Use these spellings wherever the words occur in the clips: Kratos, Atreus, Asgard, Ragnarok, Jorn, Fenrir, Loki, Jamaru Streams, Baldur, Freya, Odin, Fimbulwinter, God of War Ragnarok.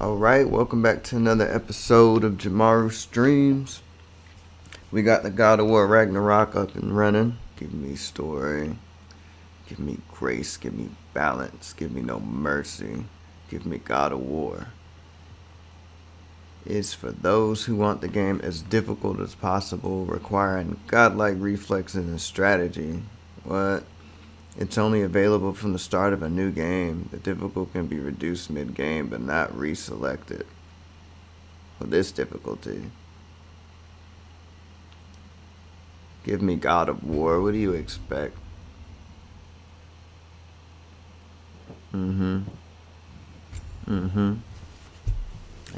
Alright, welcome back to another episode of Jamaru Streams. We got the God of War Ragnarok up and running. Give me story. Give me grace. Give me balance. Give me no mercy. Give me God of War. It's for those who want the game as difficult as possible, requiring godlike reflexes and strategy. What? It's only available from the start of a new game. The difficult can be reduced mid-game, but not reselected. Well, this difficulty. Give me God of War. What do you expect? They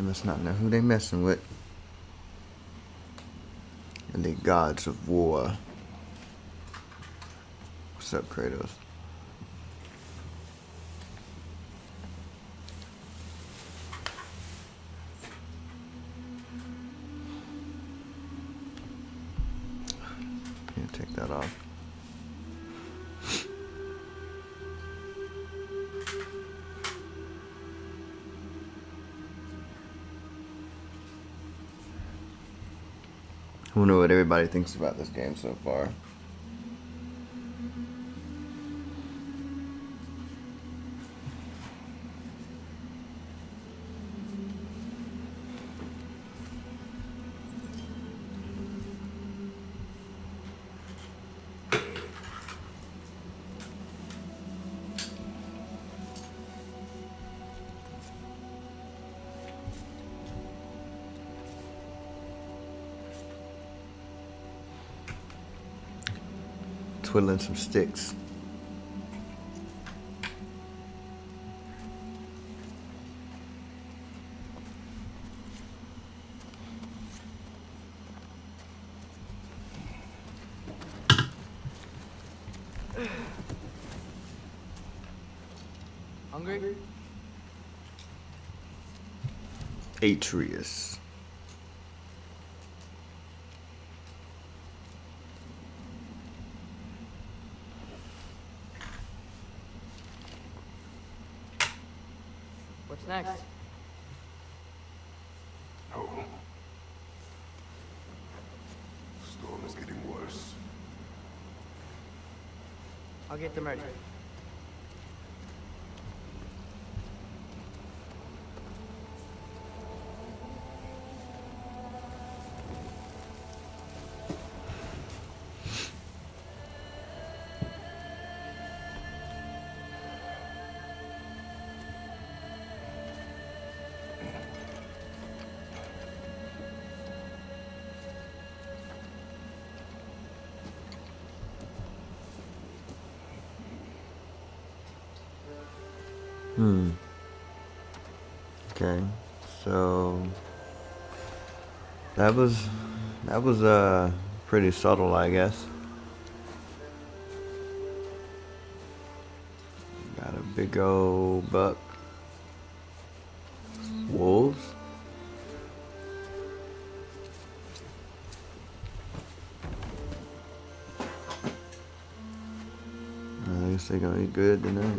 must not know who they messing with. And the gods of war. What's up, Kratos? Yeah, take that off. I wonder what everybody thinks about this game so far. Twiddling some sticks. Hungry? Atreus. Next. No. The storm is getting worse. I'll get them ready. Okay, so that was pretty subtle, I guess. Got a big old buck. Wolves. I guess they're gonna eat good tonight.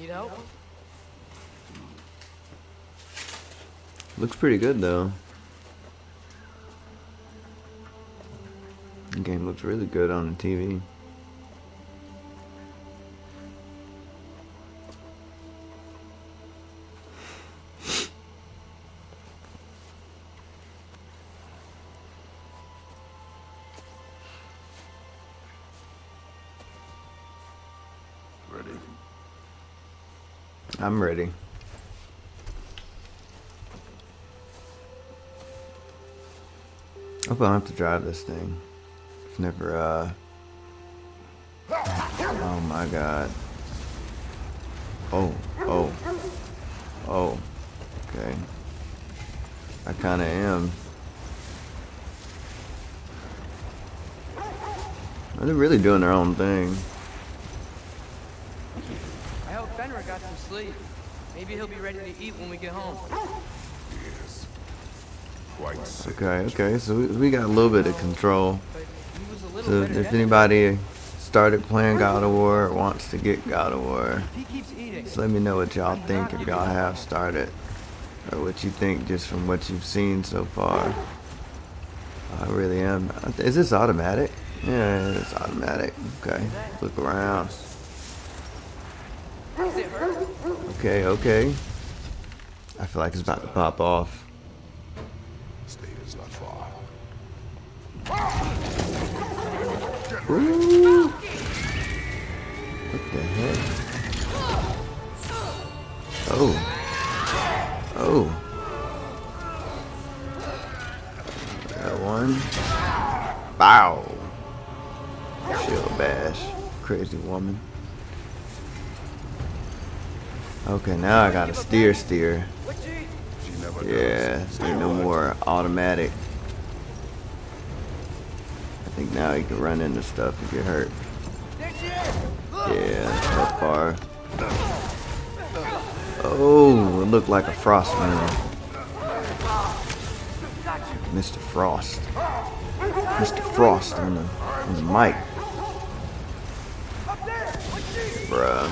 You know? Looks pretty good though. The game looks really good on the TV. I'm ready. I hope I don't have to drive this thing. It's never, oh my god. Oh. Okay. I kinda am. They're really doing their own thing. I hope Fenrir got some sleep. Maybe he'll be ready to eat when we get home. Okay, so we got a little bit of control. So if anybody started playing God of War or wants to get God of War, just let me know what y'all think if y'all have started. Or what you think just from what you've seen so far. I really am. Is this automatic? Yeah, it's automatic. Okay, look around. Okay, okay. I feel like it's about to pop off. Ooh. What the heck? Oh. Oh. Got one. Bow. Shield bash. Crazy woman. Okay, now I gotta steer. Yeah, ain't no more automatic. I think now you can run into stuff and get hurt. Yeah, so far. Oh, it looked like a frost man. Mr. Frost. Mr. Frost on the mic. Bruh.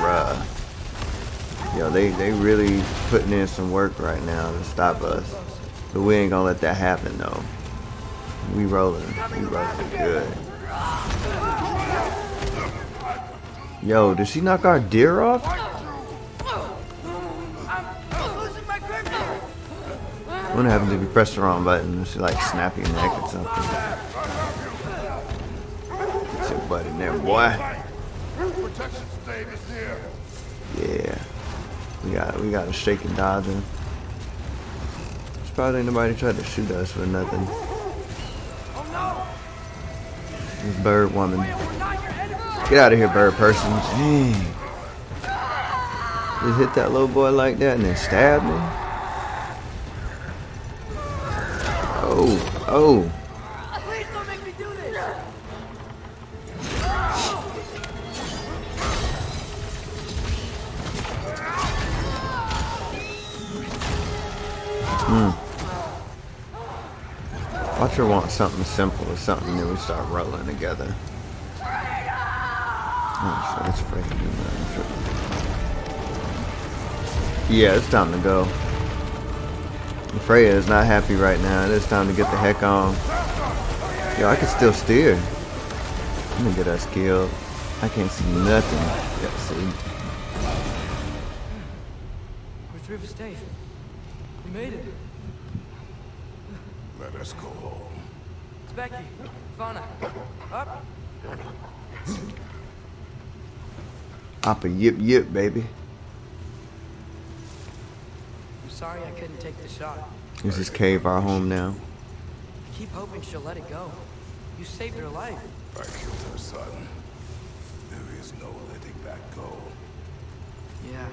Bruh. Yo, they really putting in some work right now to stop us. But we ain't gonna let that happen though. We rolling. We rolling good. Yo, did she knock our deer off? What happens if you press the wrong button? She like snap your neck or something. Get your butt in there, boy. Yeah. We gotta shake and dodge him. There's probably nobody tried to shoot us for nothing. This bird woman. Get out of here, bird person. Dang. Just hit that little boy like that and then stab me. Oh, oh. Please don't make me do this. Watcher wants something simple or something, then we start rolling together. Oh, so that's freaking. Yeah, it's time to go. Freya is not happy right now. It is time to get the heck on. Yo, I can still steer. I'm gonna get us killed. I can't see nothing. Yep, see. We're through the station. We made it. Let us go home. It's Becky. Fauna. Up. Up a yip yip, baby. Sorry I couldn't take the shot. Is this cave our home now? I keep hoping she'll let it go. You saved her life. I killed her son. There is no letting that go. Yeah.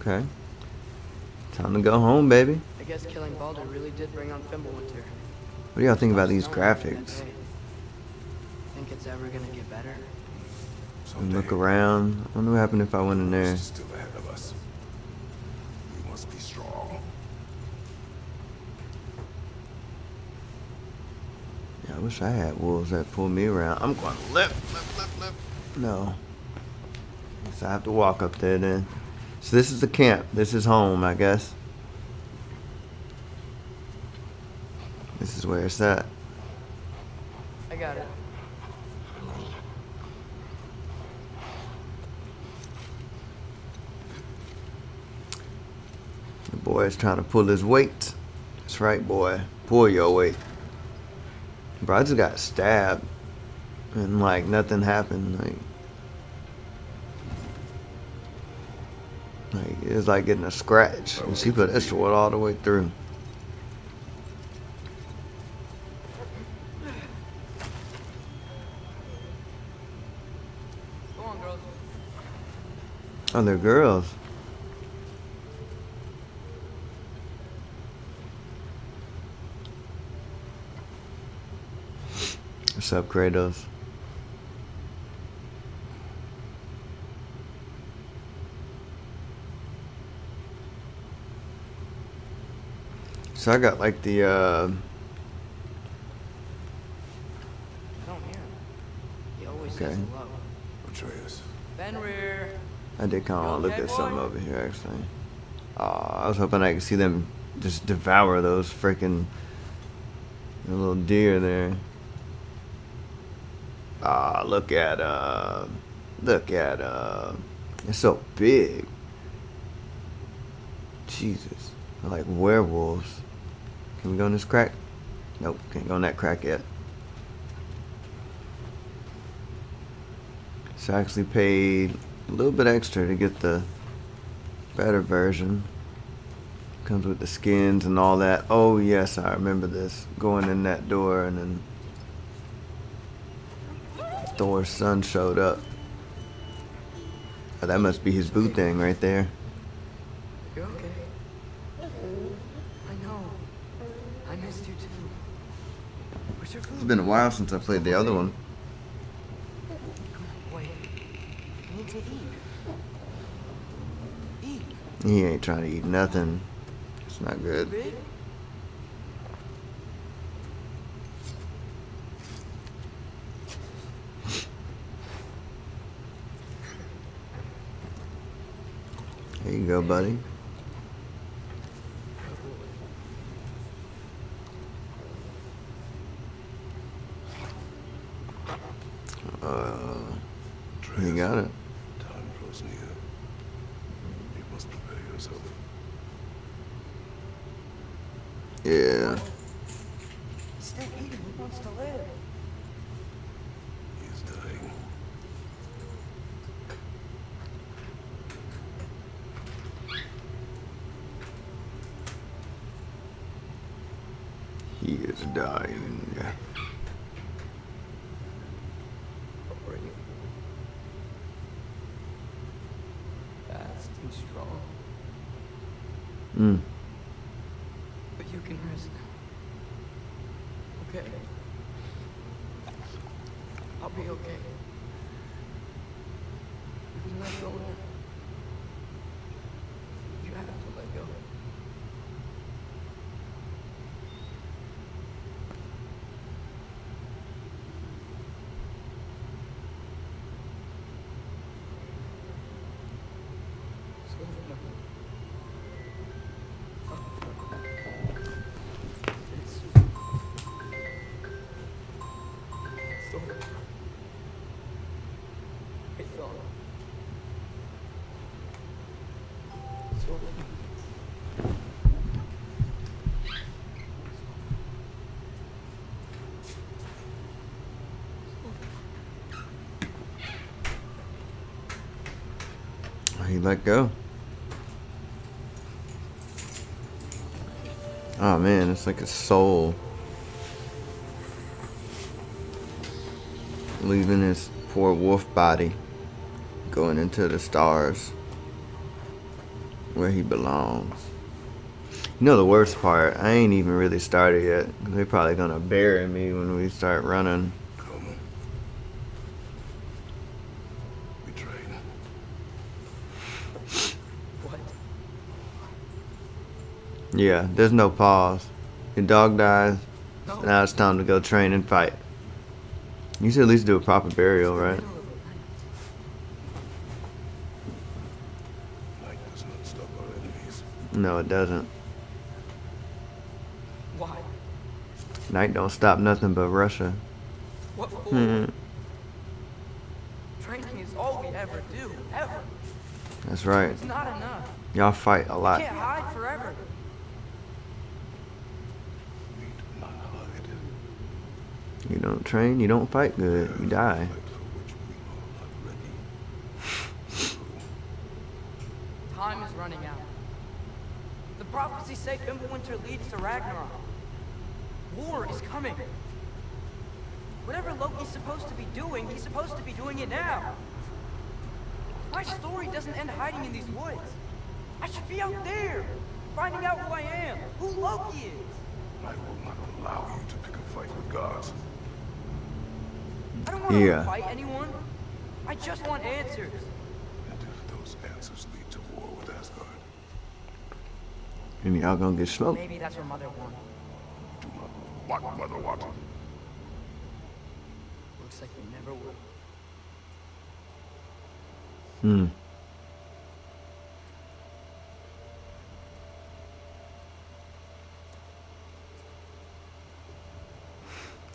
Okay. Time to go home, baby. I guess killing Baldur really did bring on Fimbulwinter. What do y'all think about these graphics? Think it's ever gonna get better? And look around. I wonder what happened if I went in there. I wish I had wolves that pull me around. I'm going left. No. So I have to walk up there then. So this is the camp. This is home, I guess. This is where it's at. I got it. The boy is trying to pull his weight. That's right, boy. Pull your weight. Bro, I just got stabbed and like nothing happened. Like it was like getting a scratch, and she put that sword all the way through. Go on, girls. Oh, they're girls. What's up, Kratos? So I got like the okay. Atreus. Fenrir. I did kind of want to look at something over here actually. I was hoping I could see them just devour those freaking little deer there. Look at it's so big. Jesus. I like werewolves. Can we go on this crack? Nope, can't go on that crack yet. So I actually paid a little bit extra to get the better version. Comes with the skins and all that. Oh yes, I remember this. Going in that door and then Thor's son showed up. Oh, that must be his boo thing right there. You're okay. I know. I missed you too. Where's your food? It's been a while since I played the other one. He ain't trying to eat nothing. It's not good. There you go, buddy. You got it. Yeah. Stay eating, he wants to live. He's dying. He is dying. Where are you? Fast and strong. You can rest now. Okay. I'll be okay. You can let go. You have to let go. He let go. Oh man, it's like a soul leaving his poor wolf body, going into the stars where he belongs. You know the worst part, I ain't even really started yet. They're probably gonna bury me when we start running. Yeah, there's no pause. Your dog dies, so now it's time to go train and fight. You should at least do a proper burial, right? Light does not stop our enemies. No, it doesn't. Why? Night don't stop nothing but Russia. What for? Training is all we ever do, ever. That's right. It's not enough. Y'all fight a lot. You can't hide forever. You don't train, you don't fight good, you die. Time is running out. The prophecies say Fimbulwinter leads to Ragnarok. War is coming. Whatever Loki's supposed to be doing, he's supposed to be doing it now. My story doesn't end hiding in these woods. I should be out there, finding out who I am, who Loki is. I will not allow you to pick a fight with gods. I don't want to fight anyone. I just want answers. And if those answers lead to war with Asgard? And y'all gonna get smoked. Maybe that's your mother won. What mother what? Looks like we never will. Hmm.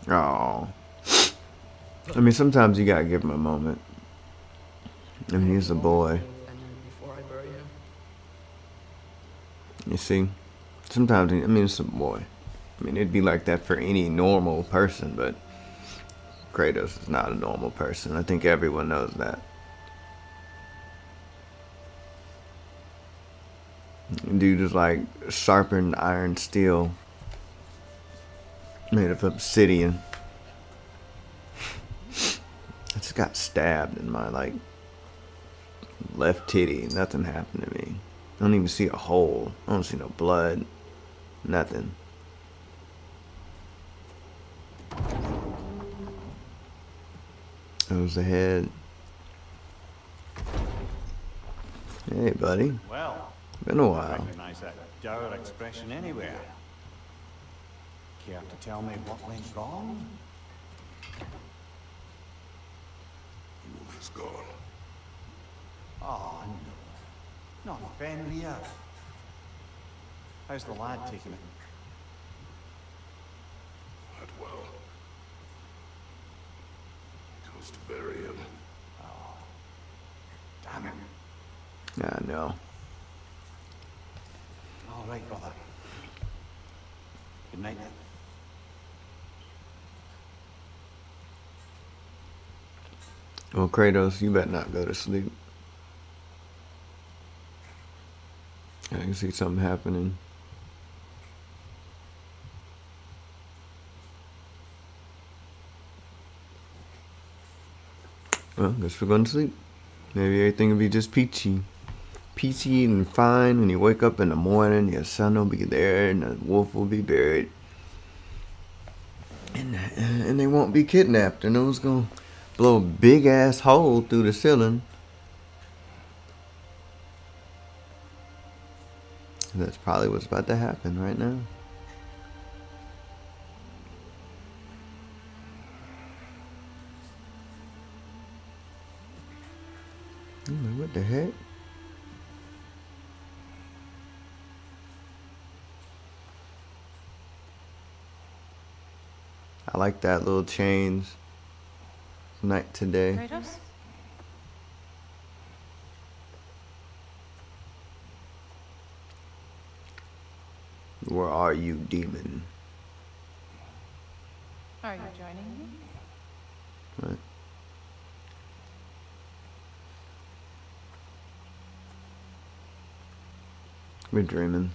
Oh. I mean, sometimes you gotta give him a moment. I mean, he's a boy. You see, sometimes, I mean, it's a boy. I mean, it'd be like that for any normal person, but Kratos is not a normal person. I think everyone knows that. Dude is like sharpened iron steel made of obsidian. I just got stabbed in my, like, left titty. Nothing happened to me. I don't even see a hole. I don't see no blood. Nothing. It was the head. Hey, buddy. Well, been a while. I recognize that dour expression anywhere. Care to tell me what went wrong? Who is gone? Oh, no. Not Fenrir. How's the lad taking it? Not well. He goes to bury him. Oh, damn him. Yeah, I know. All right, brother. Good night. Well, Kratos, you better not go to sleep. I can see something happening. Well, guess we're going to sleep. Maybe everything will be just peachy. Peachy and fine. When you wake up in the morning, your son will be there and the wolf will be buried. And they won't be kidnapped. And it was going to blow a big ass hole through the ceiling. That's probably what's about to happen right now. What the heck? I like that little change. Night to day. Kratos? Where are you, demon? Are you joining me? What? We're dreaming.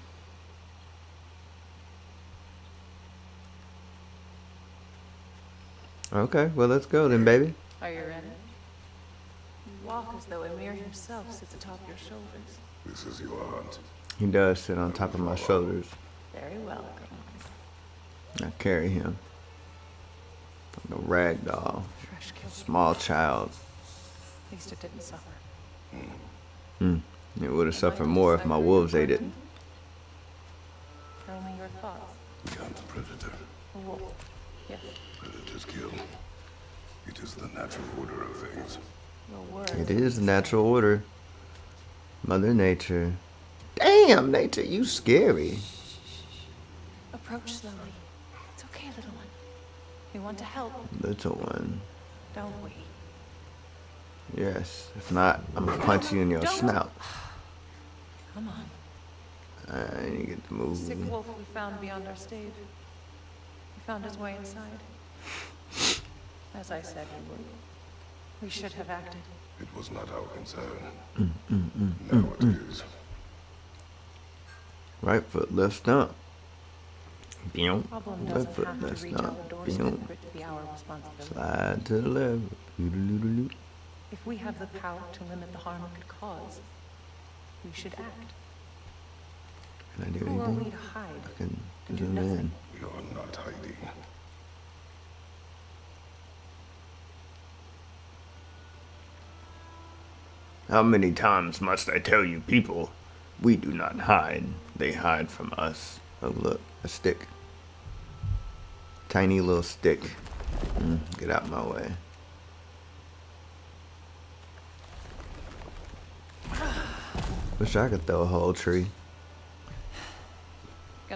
Okay, well, let's go then, baby. Are you ready? You walk as though Emir himself sits atop your shoulders. This is your aunt. He does sit on top of my shoulders. Very well. I carry him like a rag doll. Small child. At least it didn't suffer. It would have suffered more if my wolves ate it. Tell me your thoughts. I'm the predator. A wolf. Yes. Predators kill. It is the natural order of things. It is the natural order. Mother Nature. Damn, Nature, you scary. Approach slowly. It's okay, little one. We want to help. Little one. Don't we? Yes. If not, I'm gonna punch you in your snout. Come on. I need to get the move. The sick wolf we found beyond our stave. He found his way inside. As I said, we should have acted. It was not our concern. Now it is. Right foot, left stump. Left foot, left stump. Slide to the left. If we have the power to limit the harm it could cause, we should act. Can I do anything? Who are we to hide? I can zoom in. We are not hiding. How many times must I tell you people We do not hide. They hide from us. Oh, look. A stick. Tiny little stick. Get out of my way. Wish I could throw a whole tree.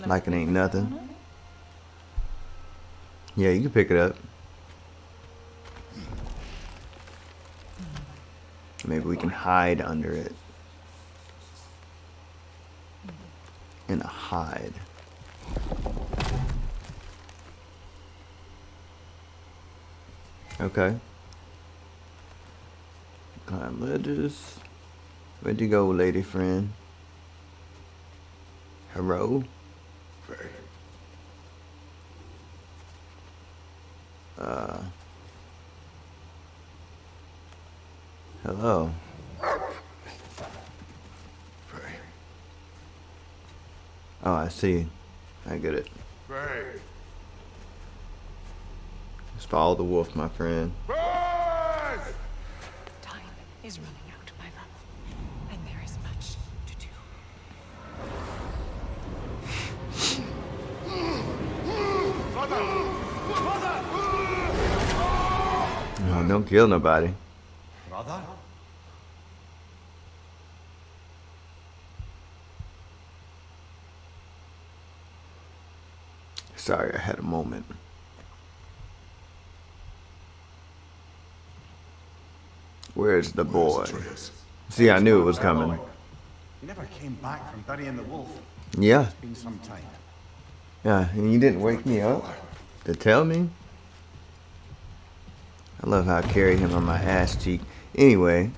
Like it ain't nothing. Yeah, you can pick it up. Maybe we can hide under it. And hide. Okay. Climb ledges. Where'd you go, lady friend? Hello? Hello. Oh, I see. I get it. Just follow the wolf, my friend. Time is running out, my love, and there is much to do. No, don't kill nobody. Brother? Sorry, I had a moment. Where's the boy? See, I knew it was coming. He never came back from burying the wolf. Yeah. It's been some time. Yeah, and you didn't wake me up to tell me. I love how I carry him on my ass cheek. Anyway.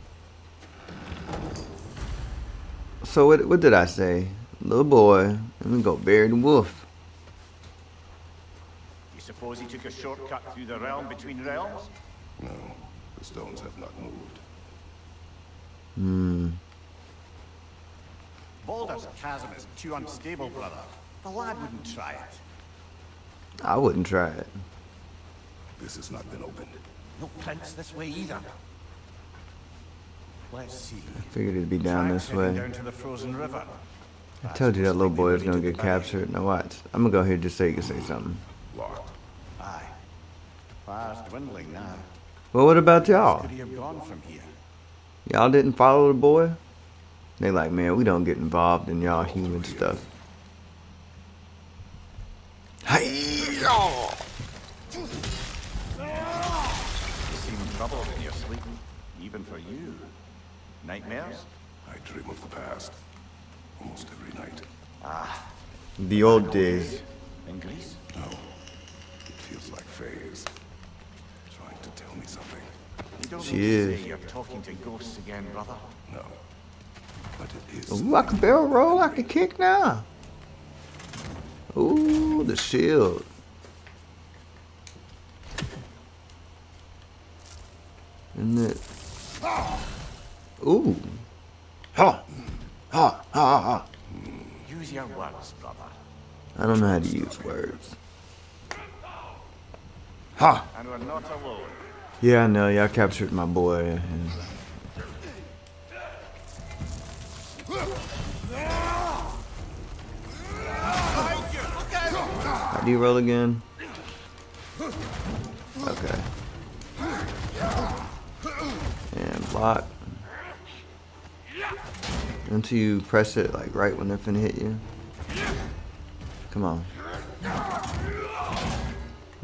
So what did I say? Little boy, let me go bury the wolf. Suppose he took a shortcut through the realm between realms? No, the stones have not moved. Baldur's chasm is too unstable, brother. The lad wouldn't try it. I wouldn't try it. This has not been opened. No prints this way either. Let's see. I figured it'd be down this way. Down to the frozen river. I told you that little boy is gonna get captured. Now watch. I'm gonna go here just so you can say something. Locked. Aye. Fire's dwindling now. Well, what about y'all? Y'all didn't follow the boy? They like, man, we don't get involved in y'all human stuff. Hey, y'all! You seem troubled in your sleep, even for you. Nightmares? I dream of the past. Almost every night. Ah. The old days. In Greece? No. Feels like Freya's trying to tell me something. You don't need to say you're talking to ghosts again, brother. No, but it is. Ooh, I can barrel roll. I can kick now. Ooh, the shield. And then, ooh, ha, ha, ha, ha. Use your words, brother. I don't know how to use words. Ha! And we're not alone. Yeah, I know. Y'all captured my boy. How do you roll again? Okay. And block. Until you press it, like, right when they're finna hit you. Come on.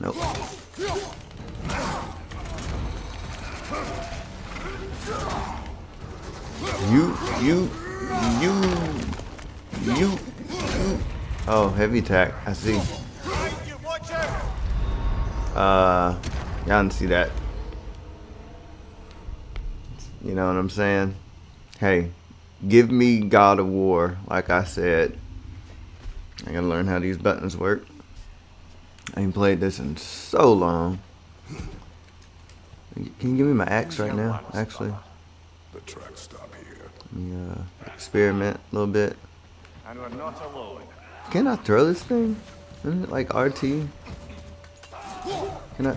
Nope. You. Oh, heavy attack. I see. Y'all didn't see that. You know what I'm saying? Hey, give me God of War, like I said. I gotta learn how these buttons work. I ain't played this in so long. Can you give me my axe right now, actually? The tracks stop here. Let me experiment a little bit. And we're not alone. Can I throw this thing? Isn't it like RT? Can I?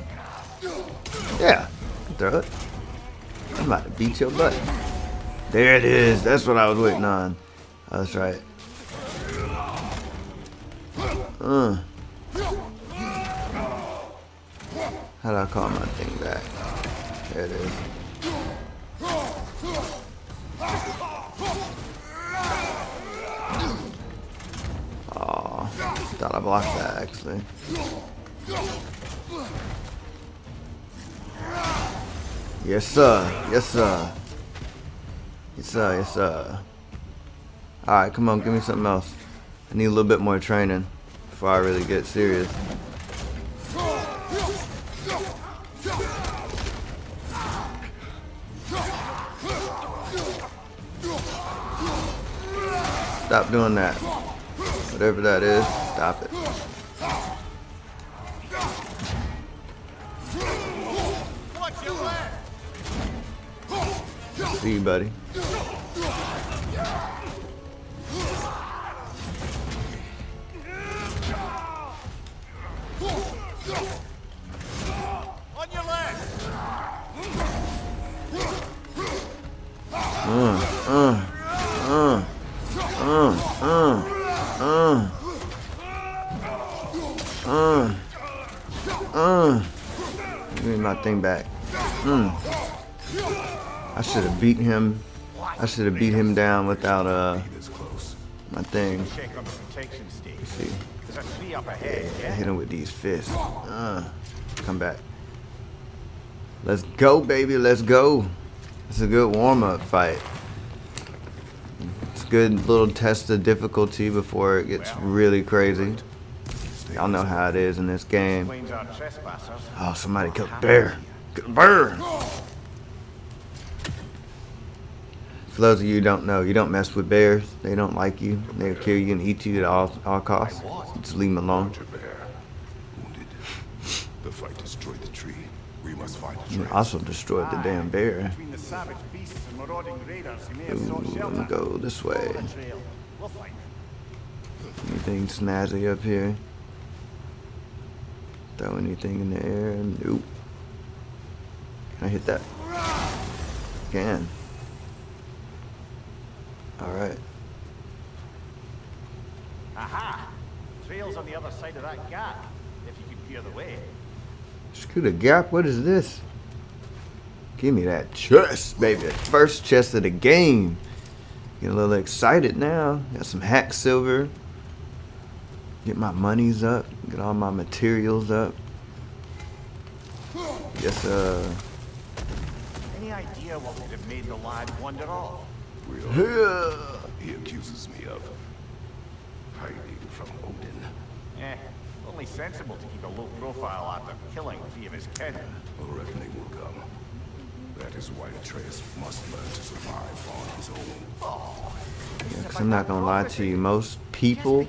Yeah, throw it. I'm about to beat your butt. There it is. That's what I was waiting on. That's right. How do I call my thing back? There it is. Oh, thought I blocked that actually. Yes sir, yes sir. Yes sir, yes sir. Alright, come on, give me something else. I need a little bit more training before I really get serious. Stop doing that. Whatever that is, stop it. See you, buddy. On your left. Give me my thing back. I should have beat him. I should have beat him down without my thing. Let's see. Yeah, hit him with these fists. Come back. Let's go, baby. Let's go. It's a good warm-up fight. It's a good little test of difficulty before it gets really crazy. Y'all know how it is in this game. Oh, somebody killed a bear. Bear! For those of you who don't know, you don't mess with bears. They don't like you. They'll kill you and eat you at all costs. Just leave them alone. The fight destroyed the tree. We must find the tree. Also destroyed the damn bear. Ooh, let me go this way. Anything snazzy up here? Throw anything in the air? Nope. Can I hit that? Can. Alright. Aha! Trail's on the other side of that gap. If you could clear the way. Screw the gap, what is this? Give me that chest, baby. First chest of the game. Get a little excited now. Got some hack silver. Get my monies up. Get all my materials up. Yes, any idea what would have made the lad wander off? He accuses me of hiding from Odin. Eh, only sensible to keep a low profile after killing three of his kin. A reckoning will come. That is why Atreus must learn to survive on his own. Oh, yeah, because I'm not gonna lie to you, most people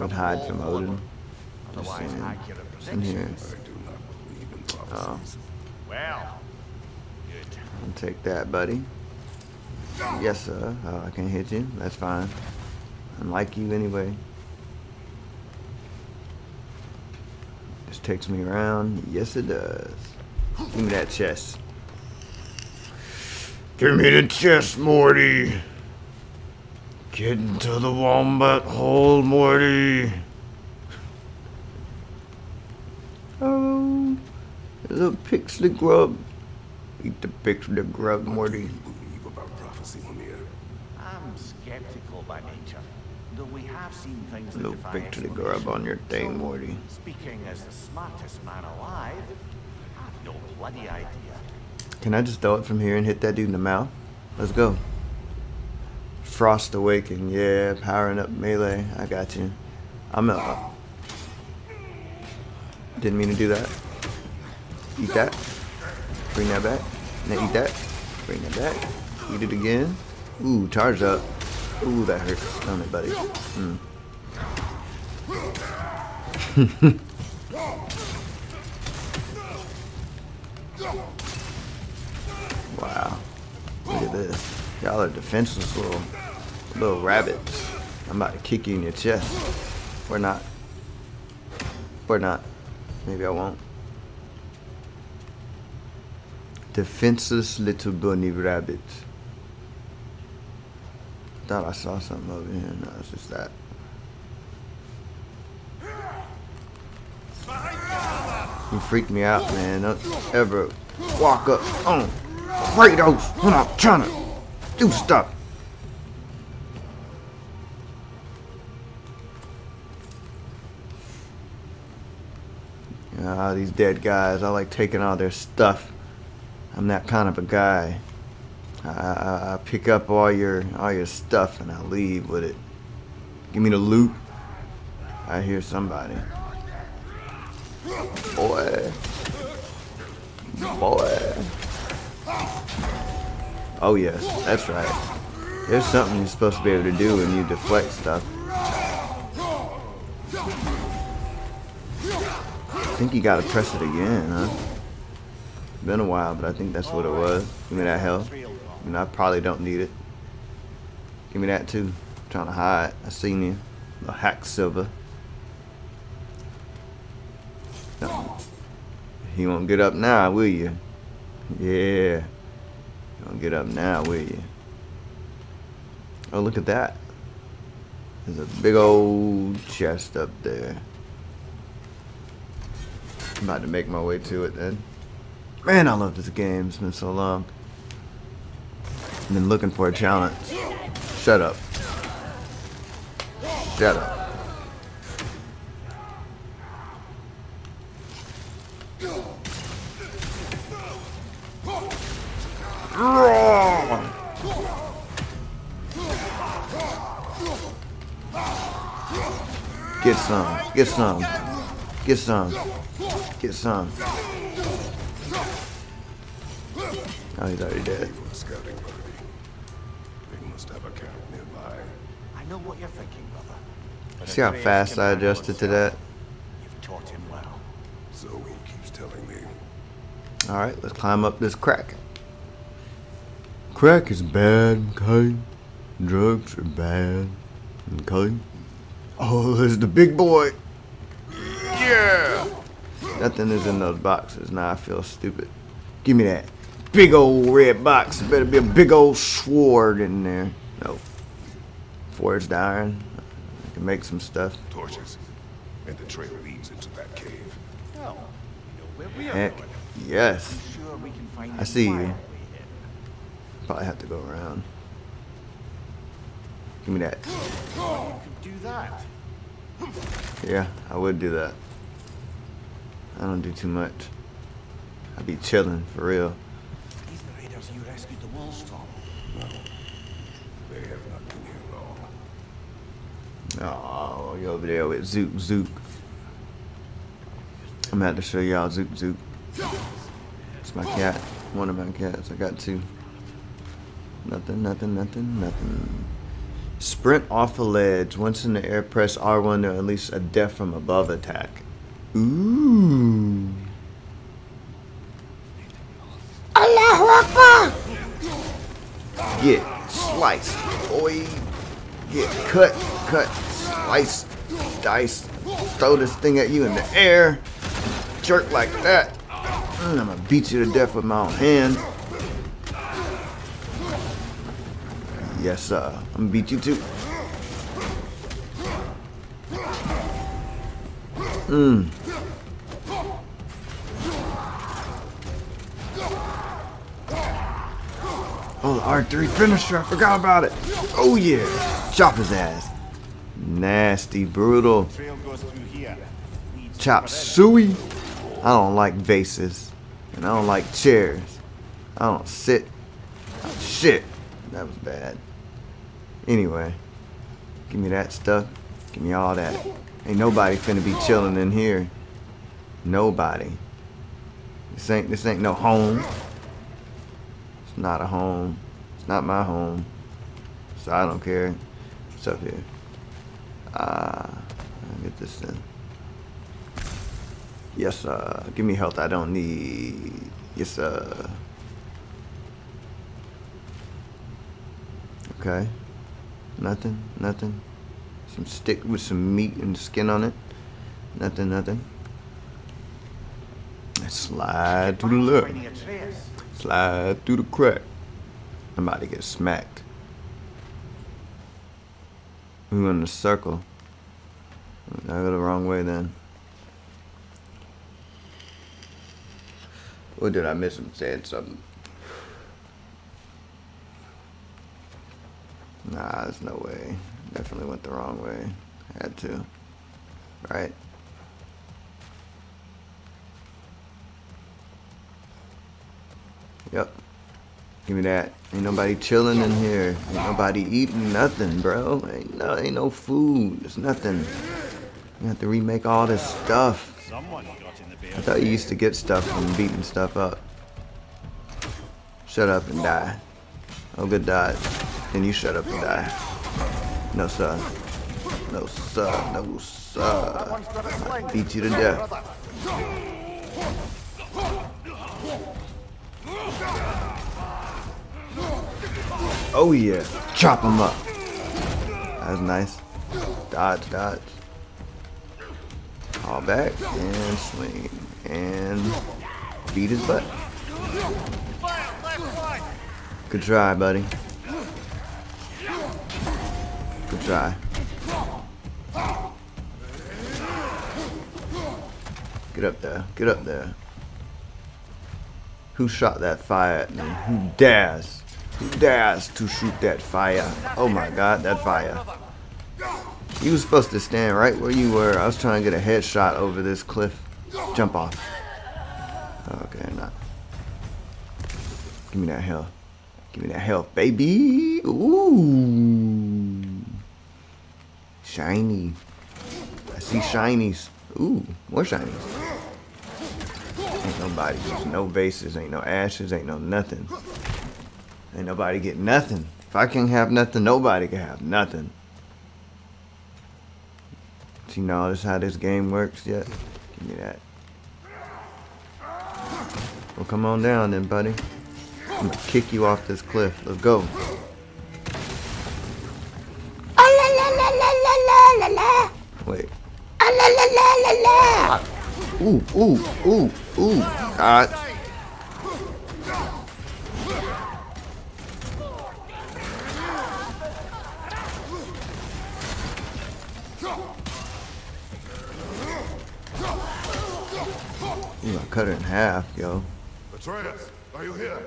would hide from Odin. Otherwise, just in here. I do not believe in prophecies. Well, good. I'll take that, buddy. Yes, sir. Oh, I can't hit you. That's fine. I like you anyway. This takes me around. Yes, it does. Give me that chest. Give me the chest, Morty. Get into the wombat hole, Morty. Oh, there's a pixie grub. Eat the pixie grub, Morty. I'm skeptical by nature, though we have seen things that defy explanation. Little picture to grab on your thing, Morty. Speaking as the smartest man alive, I have no bloody idea. Can I just throw it from here and hit that dude in the mouth? Let's go. Frost Awaken, yeah, powering up melee. I got you. I'm up. Didn't mean to do that. Eat that. Bring that back. Now eat that. Bring that back. Eat it again. Ooh, charge up. Ooh, that hurts. Stun it, buddy. Wow. Look at this. Y'all are defenseless little rabbits. I'm about to kick you in your chest. We're not. We're not. Maybe I won't. Defenseless little bunny rabbits. Thought I saw something over here. No, it's just that. You freaked me out, man. Don't ever walk up on Kratos when I'm trying to do stuff. Ah, these dead guys. I like taking all their stuff. I'm that kind of a guy. I pick up all your stuff and I leave with it. Give me the loot. I hear somebody. Boy. Boy. Oh yes, that's right. There's something you're supposed to be able to do when you deflect stuff. I think you gotta press it again, huh? Been a while, but I think that's what it was. Give me that health. And I probably don't need it. Give me that too. I'm trying to hide. I seen you. The hack silver. No. You won't get up now, will you? Yeah. You won't get up now, will you? Oh, look at that. There's a big old chest up there. I'm about to make my way to it then. Man, I love this game. It's been so long. I've been looking for a challenge. Shut up. Shut up. Get some. Get some. Get some. Get some. Oh, he's already dead. Know what you're thinking, brother. But see how fast I adjusted to that? You've taught him well. So he keeps telling me. Alright, let's climb up this crack. Crack is bad, okay? Drugs are bad, okay? Oh, there's the big boy. Yeah! Nothing is in those boxes. Now I feel stupid. Give me that big old red box. There better be a big old sword in there. Nope. Forged iron. I can make some stuff. Torches, and the trail leads into that cave. Oh, you know where we are. Heck, yes. Sure we can find I see you. Probably have to go around. Give me that. Oh, you could do that. Yeah, I would do that. I don't do too much. I'd be chilling for real. These the raiders you rescued the wolves from. No, they have not. Oh, you over there with Zook Zook. I'm gonna have to show y'all Zook Zook. It's my cat. One of my cats. I got two. Nothing, nothing, nothing, nothing. Sprint off a ledge. Once in the air, press R1 to release a death from above attack. Ooh. Allahu Akbar! Get sliced, boy. Get cut, slice, dice, throw this thing at you in the air, jerk like that. I'm gonna beat you to death with my own hand. Yes, sir. I'm gonna beat you too. Mmm. Oh, the R3 finisher, I forgot about it. Oh yeah, chop his ass. Nasty, brutal. Chop suey. I don't like vases, and I don't like chairs. I don't sit. Oh, shit, that was bad. Anyway, give me that stuff. Give me all that. Ain't nobody finna be chilling in here. Nobody. This ain't no home. Not a home. It's not my home. So I don't care. What's up here? I'll get this in. Yes, give me health I don't need. Yes, okay. Nothing, nothing. Some stick with some meat and skin on it. Nothing, nothing. Let's slide to the left. Slide through the crack. I'm about to get smacked. We went in a circle. I go the wrong way then. Or did I miss him saying something? Nah, there's no way. Definitely went the wrong way. Had to. Right? Yep. Give me that. Ain't nobody chilling in here. Ain't nobody eating nothing, bro. Ain't no food. There's nothing. You have to remake all this stuff. I thought you used to get stuff from beating stuff up. Shut up and die. Oh, good dodge. Then you shut up and die. No, sir. No, sir. No, sir. I beat you to death. Oh yeah, chop him up. That was nice. Dodge, dodge. All back and swing and beat his butt. Good try, buddy. Good try. Get up there. Get up there. Who shot that fire at me? Who dares? Who dares to shoot that fire? Oh my god, that fire. You were supposed to stand right where you were. I was trying to get a headshot over this cliff. Jump off. Okay, not. Give me that health. Give me that health, baby. Ooh. Shiny. I see shinies. Ooh, more shinies. Ain't nobody. There's no bases. Ain't no ashes. Ain't no nothing. Ain't nobody get nothing. If I can't have nothing, nobody can have nothing. See, no, this is how this game works yet. Give me that. Well, come on down then, buddy. I'm gonna kick you off this cliff. Let's go. Wait. Ooh, ooh, ooh, ooh. God. I cut her in half, yo. Atreus, are you here?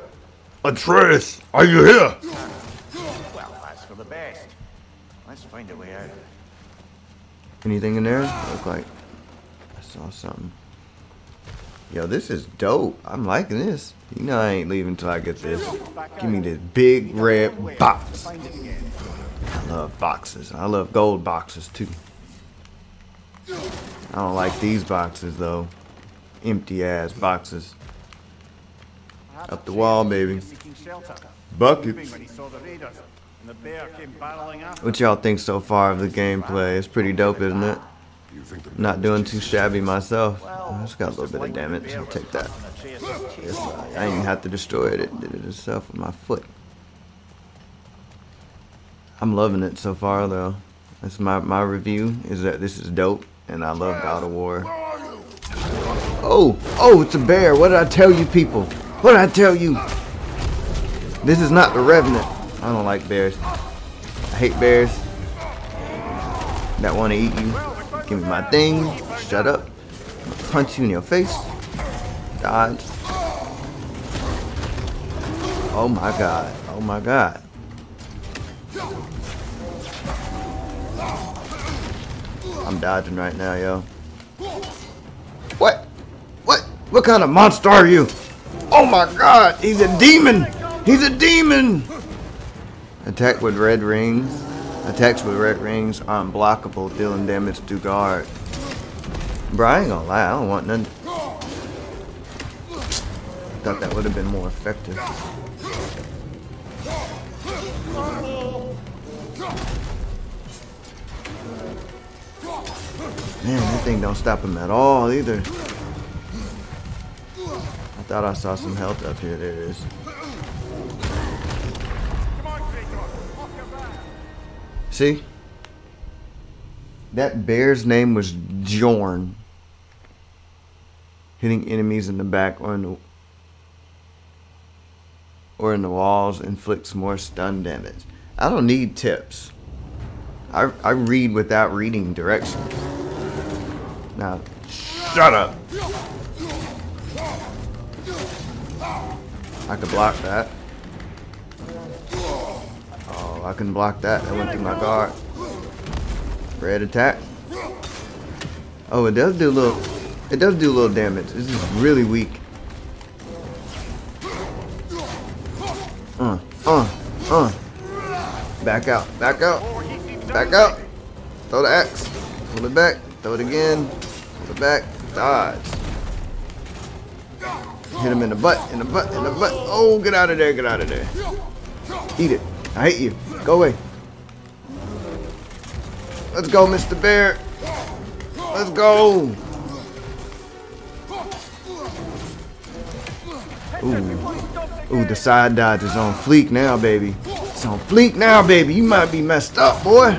Atreus, are you here? Well, that's for the best. Let's find a way out. Anything in there? Look like I saw something. Yo, this is dope. I'm liking this. You know I ain't leaving till I get this. Give me this big red box. I love boxes. I love gold boxes too. I don't like these boxes though. Empty ass boxes. Up the wall, baby. Buckets. What y'all think so far of the gameplay? It's pretty dope, isn't it? Not doing too shabby myself. I just got a little bit of damage. I'll take that. I didn't have to destroy it. It did it itself with my foot. I'm loving it so far, though. That's my review, is that this is dope, and I love God of War. Oh, it's a bear. What did I tell you people? What did I tell you? This is not the Revenant. I don't like bears. I hate bears that want to eat you. Give me my thing. Shut up. I'm gonna punch you in your face. Dodge. Oh my god. Oh my god. I'm dodging right now, yo. What? What kind of monster are you? Oh my god, he's a demon! He's a demon! Attack with red rings. Attacks with red rings are unblockable, dealing damage to guard. Bro, I ain't gonna lie, I don't want none. Thought that would have been more effective. Man, that thing don't stop him at all either. I thought I saw some health up here. There it is. See? That bear's name was Jorn. Hitting enemies in the back or in the walls inflicts more stun damage. I don't need tips. I read without reading directions. Now, shut up! I can block that. Oh, I can block that. That went through my guard. Red attack. Oh, it does do a little. It does do a little damage. This is really weak. Back out. Back out. Back out. Throw the axe. Pull it back. Throw it again. Pull it back. Dodge. Hit him in the butt. In the butt. In the butt. Oh, get out of there. Get out of there. Eat it. I hate you. Go away. Let's go, Mr. Bear. Let's go. Ooh. Ooh, the side dodge is on fleek now, baby. It's on fleek now, baby. You might be messed up, boy.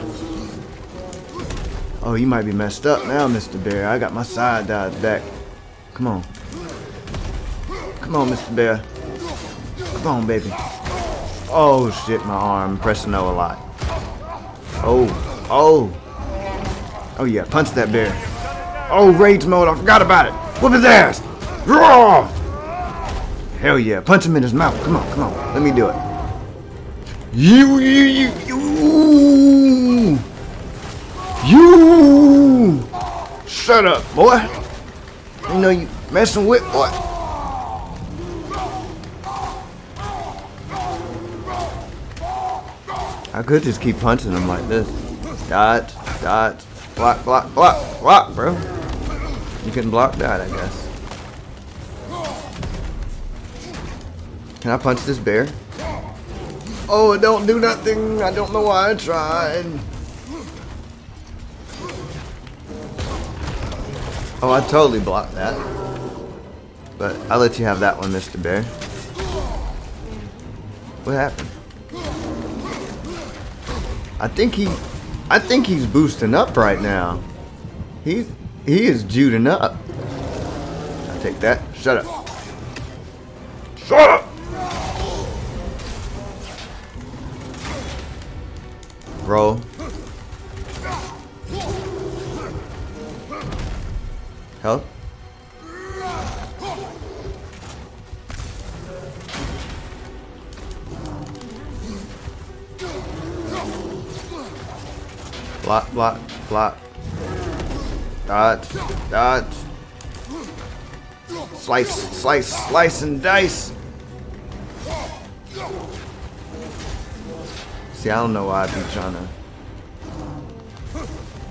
Oh, you might be messed up now, Mr. Bear. I got my side dodge back. Come on. Come on, Mr. Bear. Come on, baby. Oh, shit, my arm. Pressing O a lot. Oh. Oh. Oh, yeah. Punch that bear. Oh, rage mode. I forgot about it. Whoop his ass. Roar! Hell yeah. Punch him in his mouth. Come on. Come on. Let me do it. You. Shut up, boy. You know you messing with, boy. I could just keep punching him like this. Dodge. Dodge. Block. Block. Block. Block, bro. You can block that, I guess. Can I punch this bear? Oh, it don't do nothing. I don't know why I tried. Oh, I totally blocked that. But I'll let you have that one, Mr. Bear. What happened? I think he's boosting up right now. He is juding up. I take that. Shut up. Shut up! Roll. Help. Block, block, block. Dodge, dodge. Slice, slice, slice and dice. See, I don't know why I be trying to.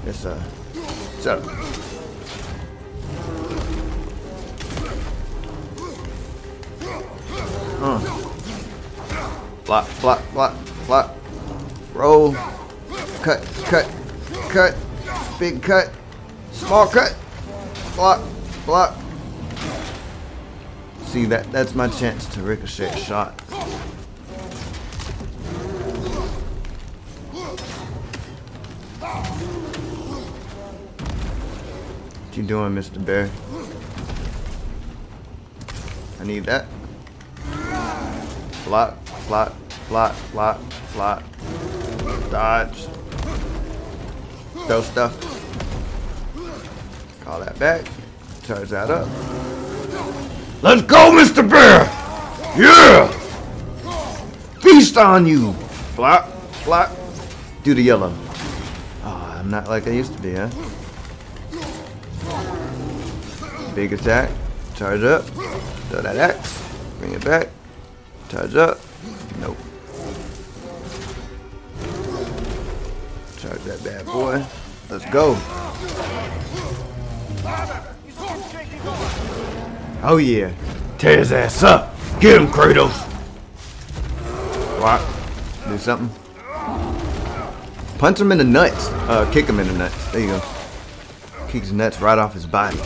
Yes, shut up. Block, block, block, block. Roll. Cut, cut, cut. Big cut. Small cut. Block, block. See, that's my chance to ricochet shot. What you doing, Mr. Bear? I need that. Block, block, block, block, block. Dodge. Throw stuff. Call that back. Charge that up. Let's go, Mr. Bear! Yeah! Feast on you! Block, block. Do the yellow. Oh, I'm not like I used to be, huh? Big attack, charge up, throw that axe, bring it back, charge up, nope. Charge that bad boy, let's go. Oh yeah, tear his ass up, get him Kratos. Block, do something. Punch him in the nuts, kick him in the nuts, there you go. Kicks his nuts right off his body.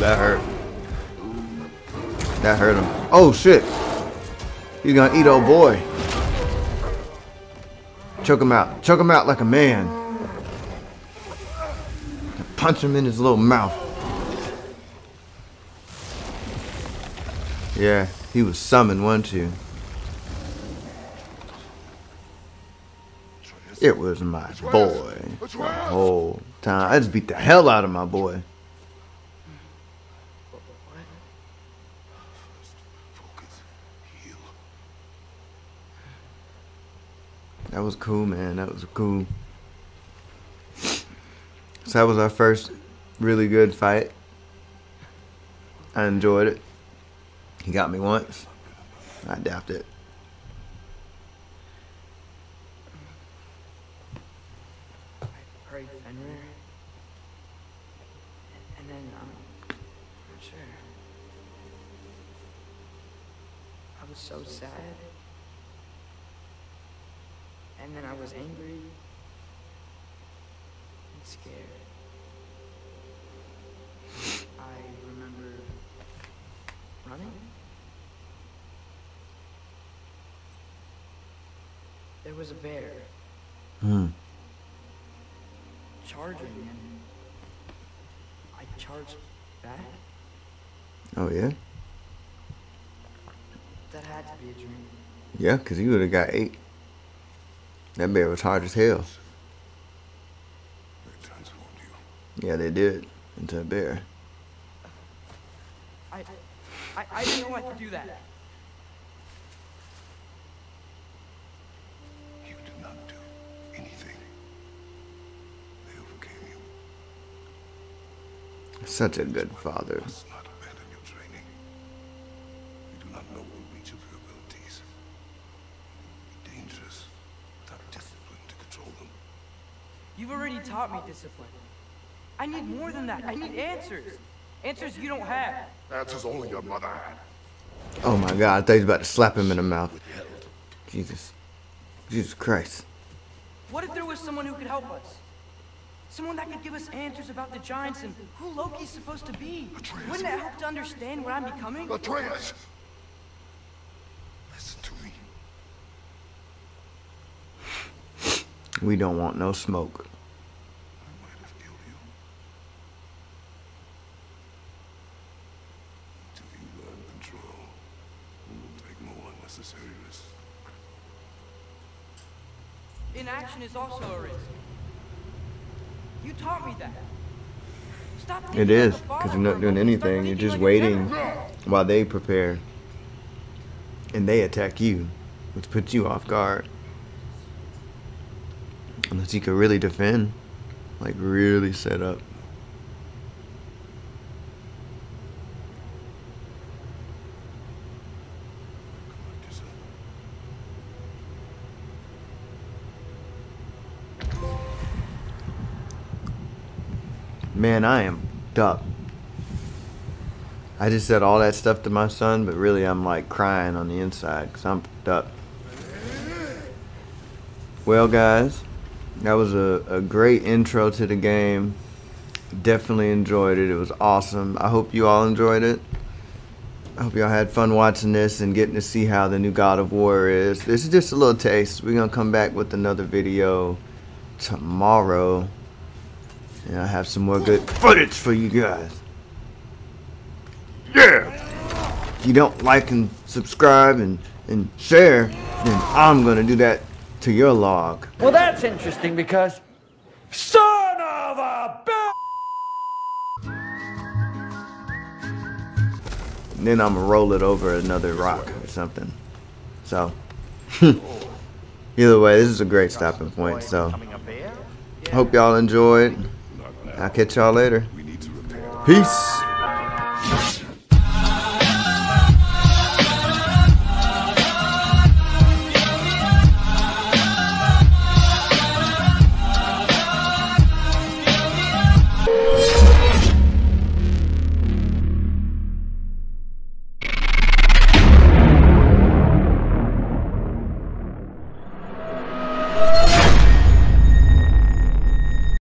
That hurt. That hurt him. Oh shit. He's gonna eat old boy. Choke him out. Choke him out like a man. Punch him in his little mouth. Yeah, he was summoned, wasn't you? It was my boy the whole time. I just beat the hell out of my boy. That was cool, man. That was cool. So that was our first really good fight. I enjoyed it. He got me once. I dapped it. I prayed Fenrir. And then, I'm not sure. I was so sad. And then I was angry and scared. I remember running. There was a bear charging, and I charged back. Oh yeah? That had to be a dream. Yeah, because you would have got ate. That bear was hard as hell. They transformed you. Yeah, they did. Into a bear. I didn't know I could do that. You did not do anything. They overcame you. Such a good father. You've already taught me discipline. I need more than that. I need answers. Answers you don't have. Answers only your mother had. Oh my God, I thought he was about to slap him in the mouth. Jesus. Jesus Christ. What if there was someone who could help us? Someone that could give us answers about the giants and who Loki's supposed to be? Atreus. Wouldn't it help to understand what I'm becoming? Atreus! Listen to me. We don't want no smoke. I might have killed you. Until you learn control, we will take more unnecessary risks. Inaction is also a risk. You taught me that. Stop. It is, because you're not doing anything. You're just waiting while they prepare. And they attack you, which puts you off guard. Unless he could really defend, like really set up. Man, I am dumb. I just said all that stuff to my son, but really I'm like crying on the inside because I'm dumb. Well, guys. That was a great intro to the game. Definitely enjoyed it. It was awesome. I hope you all enjoyed it. I hope y'all had fun watching this and getting to see how the new God of War is. This is just a little taste. We're going to come back with another video tomorrow. And I have some more good footage for you guys. Yeah! If you don't like and subscribe and share, then I'm going to do that to your log. Well, that's interesting because son of a bitch. Then I'm gonna roll it over another rock or something. So either way, this is a great stopping point. So hope y'all enjoyed. I'll catch y'all later. Peace.